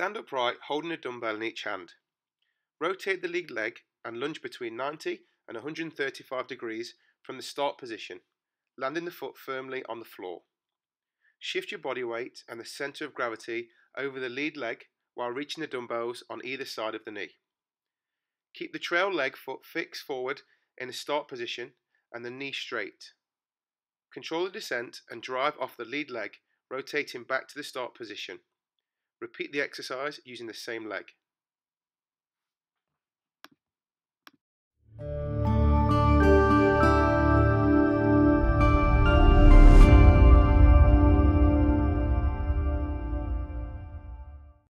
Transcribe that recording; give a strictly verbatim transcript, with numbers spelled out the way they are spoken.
Stand upright holding a dumbbell in each hand. Rotate the lead leg and lunge between ninety and one hundred thirty-five degrees from the start position, landing the foot firmly on the floor. Shift your body weight and the centre of gravity over the lead leg while reaching the dumbbells on either side of the knee. Keep the trail leg foot fixed forward in the start position and the knee straight. Control the descent and drive off the lead leg, rotating back to the start position. Repeat the exercise using the same leg.